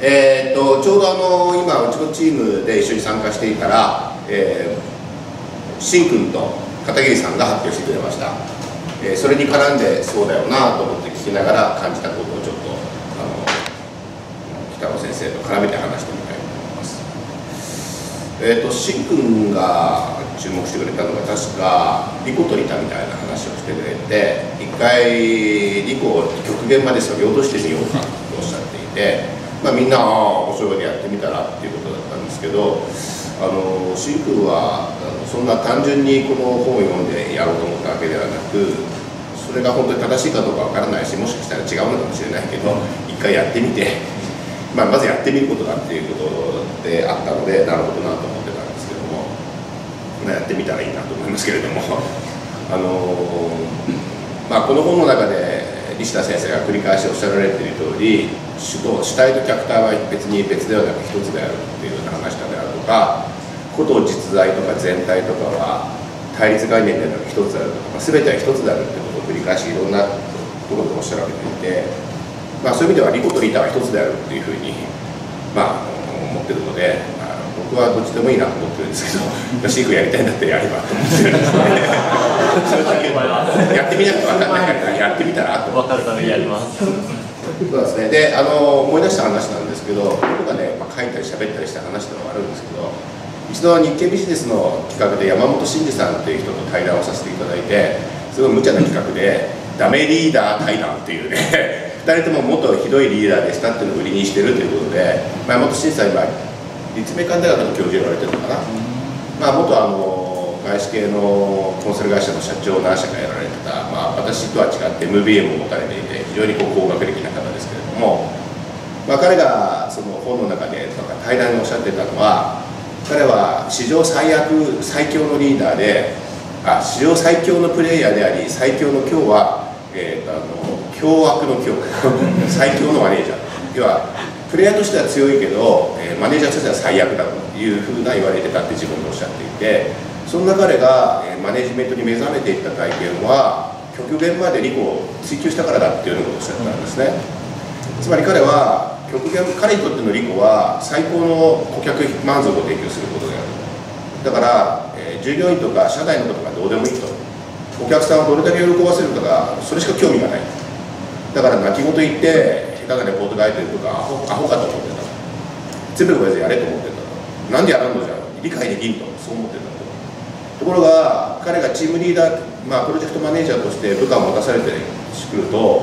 ちょうど今うちのチームで一緒に参加していたら、シン君と片桐さんが発表してくれました。それに絡んでそうだよなと思って聞きながら感じたことをちょっと北野先生と絡めて話してみたいと思います。シン君が注目してくれたのが確かリコとリタみたいな話をしてくれて、一回リコを極限まで削ぎ落としてみようかとおっしゃっていて、まあ、みんな面白いことやってみたらっていうことだったんですけど、シン君はそんな単純にこの本を読んでやろうと思ったわけではなく、それが本当に正しいかどうかわからないし、もしかしたら違うのかもしれないけど一回やってみて、まずやってみることだっていうことであったので、なるほどなと思ってたんですけども、やってみたらいいなと思いますけれどもこの本の中で西田先生が繰り返しおっしゃられている通り、主体と客体は別に別ではなく一つであるというような話であるとか、こと実在とか全体とかは対立概念ではなく一つであるとか、全ては一つであるということを繰り返しいろんなところでおっしゃられていて、そういう意味ではリコとリタは一つであるというふうに、思ってるので、僕はどっちでもいいなと思ってるんですけど、シークやりたいんだったらやればと思ってるんですね。それだけやってみなくて分からないからやってみたらと分かるためにやります。そうですね。で、思い出した話なんですけど、僕がね、書いたり喋ったりした話というのもあるんですけど、一度日経ビジネスの企画で山本真二さんという人と対談をさせていただいて、すごい無茶な企画でダメリーダー対談っていうね、誰とも元ひどいリーダーでしたっていうのを売りにしてるということで、山本真二さん今立命館大学の教授やられてるのかな。元外資系のコンサル会社の社長を何社かやられてた、私とは違って MBA も持たれていて非常に高学歴な方ですけれども、彼がその本の中でとか対談におっしゃってたのは、彼は最強のリーダーで史上最強のプレイヤーであり、最強の今日は、凶悪の凶最強のマネージャー、要はプレイヤーとしては強いけどマネージャーとしては最悪だというふうな言われてたって自分でおっしゃっていて。そんな彼がマネジメントに目覚めていった体験は極限まで利己を追求したからだっていうようなことをおっしゃったんですね。つまり彼にとっての利己は最高の顧客満足を提供することである。だから従業員とか社内のことがどうでもいいと、お客さんをどれだけ喜ばせるかがそれしか興味がない。だから泣き言言って下手なレポート書いてるとかアホかと思ってた、全部これでやれと思ってた、なんでやらんのじゃん、理解できんとそう思ってた。ところが彼がチームリーダー、プロジェクトマネージャーとして部下を持たされてくると、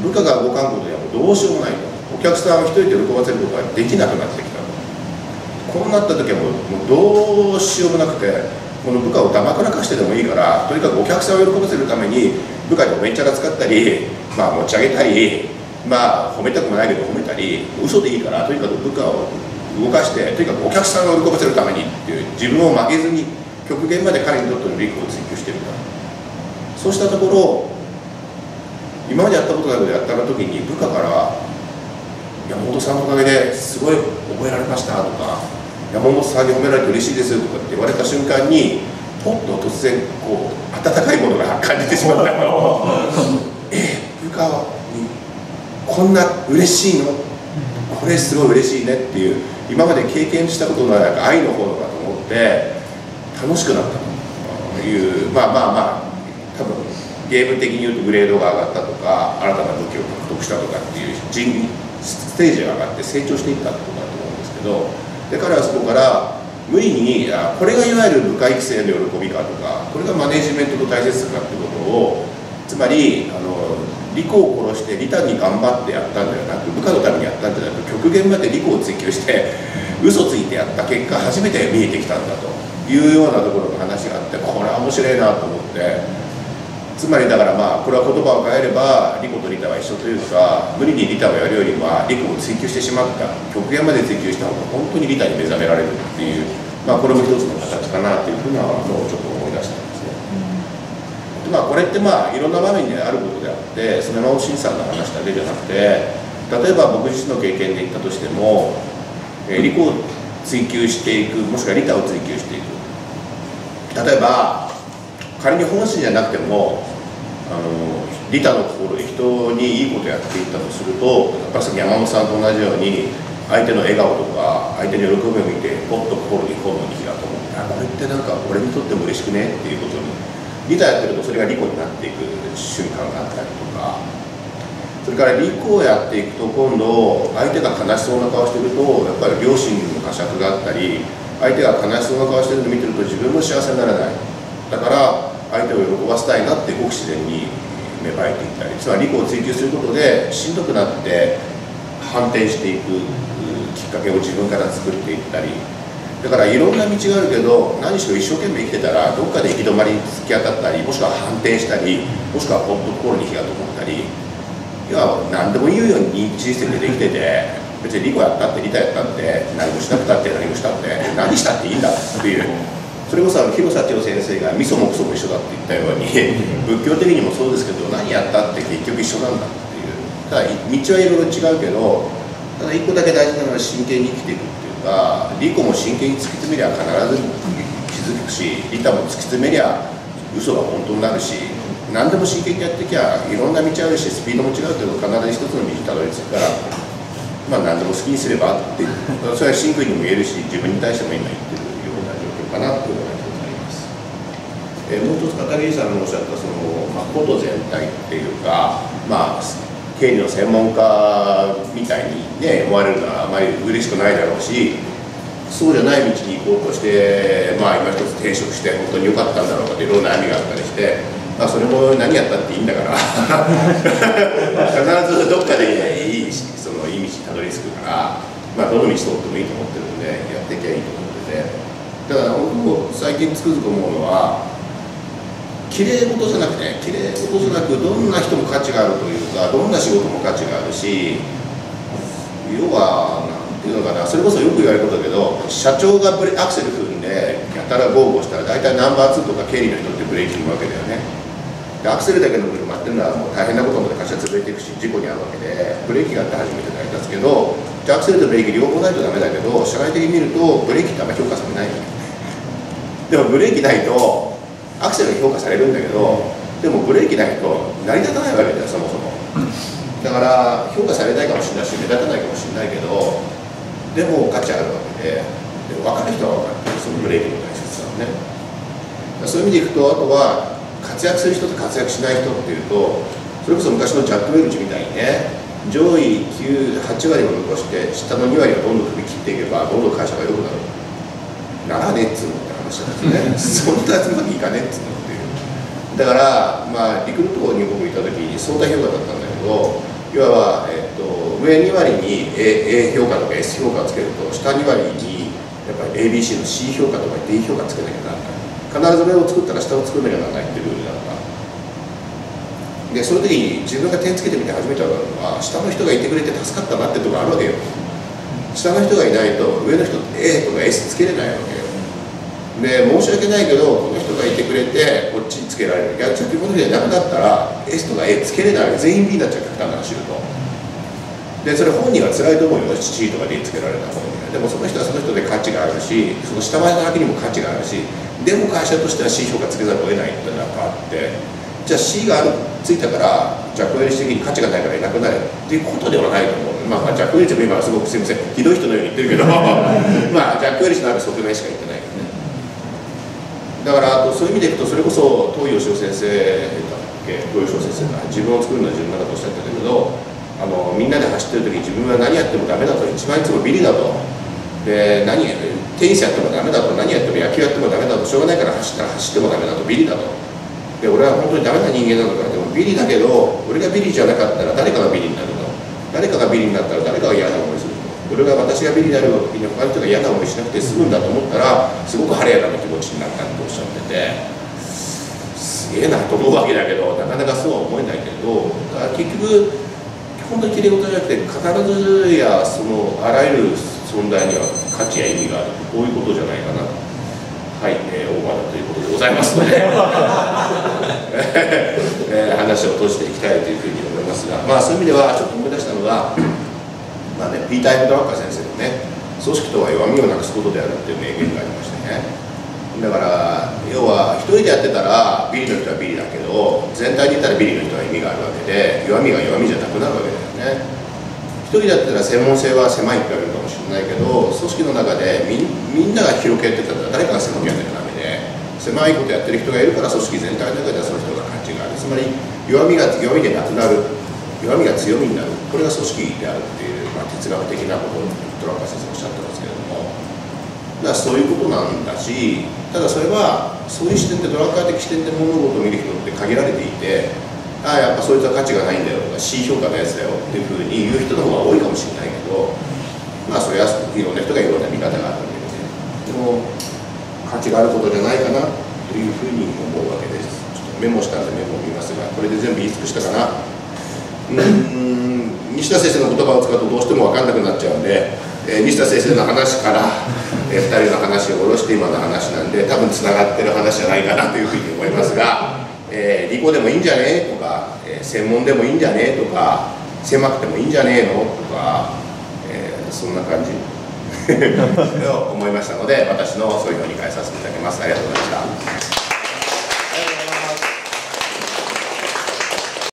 部下が動かんことにはどうしようもないと、お客さんを一人で喜ばせることができなくなってきたと。こうなった時はもうどうしようもなくて、この部下を黙らかしてでもいいから、とにかくお客さんを喜ばせるために部下におめんちゃら使ったり、持ち上げたり、褒めたくもないけど褒めたり、嘘でいいからとにかく部下を動かして、とにかくお客さんを喜ばせるためにっていう、自分を負けずに極限まで彼にとっての利益を追求しているんだ。そうしたところ、今までやったことないことをやった時に部下から「山本さんのおかげですごい覚えられました」とか「山本さんに褒められて嬉しいです」とかって言われた瞬間に、ポッと突然こう温かいものが感じてしまったの部下にこんな嬉しいの、これすごい嬉しいねっていう、今まで経験したことのない愛の方だと思って。楽しくなったという、多分ゲーム的に言うとグレードが上がったとか、新たな武器を獲得したとかっていうステージが上がって成長していったってことだと思うんですけど、で彼はそこから無理にこれがいわゆる部下育成の喜びかとか、これがマネジメントの大切さかってことを、つまり利己を殺して利他に頑張ってやったんではなく、部下のためにやったんじゃなく、極限まで利己を追求して嘘ついてやった結果初めて見えてきたんだと。いうようなところの話があって、これは面白いなと思って、つまりだからこれは言葉を変えれば利己と利他は一緒というか、無理に利他をやるよりは利己を追求してしまった、極限まで追求した方が本当に利他に目覚められるっていう、これも一つの形かなというふうなのをちょっと思い出したんですね。でこれっていろんな場面にあることであって、それの真さんの話だけじゃなくて、例えば僕自身の経験で言ったとしても、利己を追求していく、もしくは利他を追求していく、例えば仮に本心じゃなくても利他の心で人にいいことやっていったとすると、やっぱり山本さんと同じように相手の笑顔とか相手の喜びを見てポッと心に心に火がと思って、あ、これってなんか俺にとっても嬉しくねっていうことに、利他やってるとそれが利己になっていく瞬間があったりとか、それから利己をやっていくと今度相手が悲しそうな顔してるとやっぱり良心の呵責があったり、相手が悲しそうな顔してるのを見てると自分も幸せにならない、だから相手を喜ばせたいなってごく自然に芽生えていったり、つまり利己を追求することでしんどくなって反転していくきっかけを自分から作っていったり、だからいろんな道があるけど何しろ一生懸命生きてたらどっかで行き止まりに突き当たったり、もしくは反転したり、もしくはポッと心に火が灯ったり、いや何でもいいように人生でできてて。別に利己やったって利他やったって何もしなくたって何もしたって何したっていいんだっていう、それこそ広沢清先生がみそもくそも一緒だって言ったように、仏教的にもそうですけど何やったって結局一緒なんだっていう、ただ道はいろいろ違うけど、ただ一個だけ大事なのは真剣に生きていくっていうか、利己も真剣に突き詰めりゃ必ず気づくし、利他も突き詰めりゃ嘘が本当になるし、何でも真剣にやってきゃいろんな道あるしスピードも違うけど必ず一つの道にたどり着くから、まあ何でも好きにすればって、それは真空にも言えるし、自分に対しても今言ってるような状況かなというのがございます。もう一つ片桐さんのおっしゃったその、こと全体っていうか、経理の専門家みたいにね思われるのはあまり嬉しくないだろうし、そうじゃない道に行こうとして、今一つ転職して本当に良かったんだろうかといろんな悩みがあったりして。まあそれも何やったっていいんだから必ずどっかでいいそのいい道にたどり着くから、どの道通ってもいいと思ってるんでやっていけばいいと思ってて、ただ僕最近つくづく思うのはきれい事じゃなくて、きれい事じゃなくどんな人も価値があるというか、どんな仕事も価値があるし、要はなんていうのかな、それこそよく言われることだけど、社長がアクセル踏んでやたら豪語したら大体ナンバー2とか経理の人ってブレーキ踏むわけだよね。アクセルだけの車っていうのはもう大変なことまで会社潰れていくし事故に遭うわけで、ブレーキがあって初めて成り立つけど、アクセルとブレーキ両方ないとダメだけど、社会的に見るとブレーキってあんまり評価されない。でもブレーキないとアクセルが評価されるんだけど、でもブレーキないと成り立たないわけだよ、そもそも。だから評価されないかもしれないし目立たないかもしれないけど、でも価値あるわけで、でも分かる人は分かる、そのブレーキの大切さをね。そういう意味でいくと、あとは活躍する人と活躍しない人っていうと、それこそ昔のジャック・ウェルチみたいにね、上位8割を残して下の2割をどんどん振り切っていけばどんどん会社が良くなるならねっつうのって話なんですね。そんな集まりいかねっつうのっていう。だからリクルートに僕いた時に相対評価だったんだけど、いわば、上2割に A 評価とか S 評価をつけると、下2割にやっぱり ABC の C 評価とか D 評価つけなきゃならない、必ず上を作ったら下を作るようにならないっていうルールだったで、その時に自分が点つけてみて初めて分かるのは、下の人がいてくれて助かったなってとこあるわけよ。下の人がいないと上の人って A とか S つけれないわけよ。で、申し訳ないけどこの人がいてくれてこっちにつけられる、逆にこの人じゃなくなったら S とか A つけれない、全員 B になっちゃう、極端な話すると。で、それ本人は辛いと思うよ、 C とか D つけられた方に。でもその人はその人で価値があるし、その下前の先にも価値があるし、でも会社としては C 評価つけざるを得ないっていうのがあって、じゃあ C がついたからジャック・ウェルチ的に価値がないからいなくなるっていうことではないと思う。ジャック・ウェルチも今はすごくすみませんひどい人のように言ってるけどジャック・ウェルチのある側面しか言ってないけどね。だからあとそういう意味でいくと、それこそ東洋先生だっけ、東洋先生が自分を作るのは自分だとおっしゃってたけど、みんなで走ってる時に自分は何やってもダメだと、一番いつもビリだと、で何やるテニスやってもダメだと、何やっても野球やってもダメだと、しょうがないから走ったら走ってもダメだと、ビリだと、で俺は本当にダメな人間なのか、でもビリだけど俺がビリじゃなかったら誰かがビリになると、誰かがビリになったら誰かが嫌な思いすると、俺が私がビリになる時に他の人が嫌な思いしなくて済むんだと思ったらすごく晴れやかな気持ちになったっておっしゃってて、すげえなと思うわけだけど、なかなかそうは思えないけど、だから結局本当にきれい事じゃなくて必ずやそのあらゆる存在には価値や意味がある、こういうことじゃないかな。はい、オーバーだということでございますので話を閉じていきたいというふうに思いますが、そういう意味ではちょっと思い出したのが、ピーター・エム・ドラッカー先生のね、組織とは弱みをなくすことであるっていう名言がありましてね、だから要は一人でやってたらビリの人はビリだけど、全体で言ったらビリの人は意味があるわけで、弱みが弱みじゃなくなるわけだよね。一人だったら専門性は狭いって言われるかもしれないけど、組織の中でみんなが広げてたら誰かが狭くやってるためで、狭いことやってる人がいるから組織全体の中ではその人が価値がある。つまり弱みが弱みでなくなる、弱みが強みになる、これが組織であるっていう、まあ、哲学的なことをトランカ先生おっしゃってますけれども、だからそういうことなんだし、ただそれはそういう視点でドラッカー的視点で物事を見る人って限られていて、ああやっぱそいつは価値がないんだよとか C 評価のやつだよっていうふうに言う人の方が多いかもしれないけど、まあそれはいろんな人がいろんな見方があるわけで、でも価値があることじゃないかなというふうに思うわけです。ちょっとメモしたんでメモを見ますが、これで全部言い尽くしたかな。西田先生の言葉を使うとどうしても分かんなくなっちゃうんで、西田先生の話から2人の話を下ろして今の話なんで、多分つながってる話じゃないかなというふうに思いますが、理工でもいいんじゃねとか、専門でもいいんじゃねとか、狭くてもいいんじゃねえのとか、そんな感じ思いましたので、私のそういうのを理解させていただきます。ありがとうございます。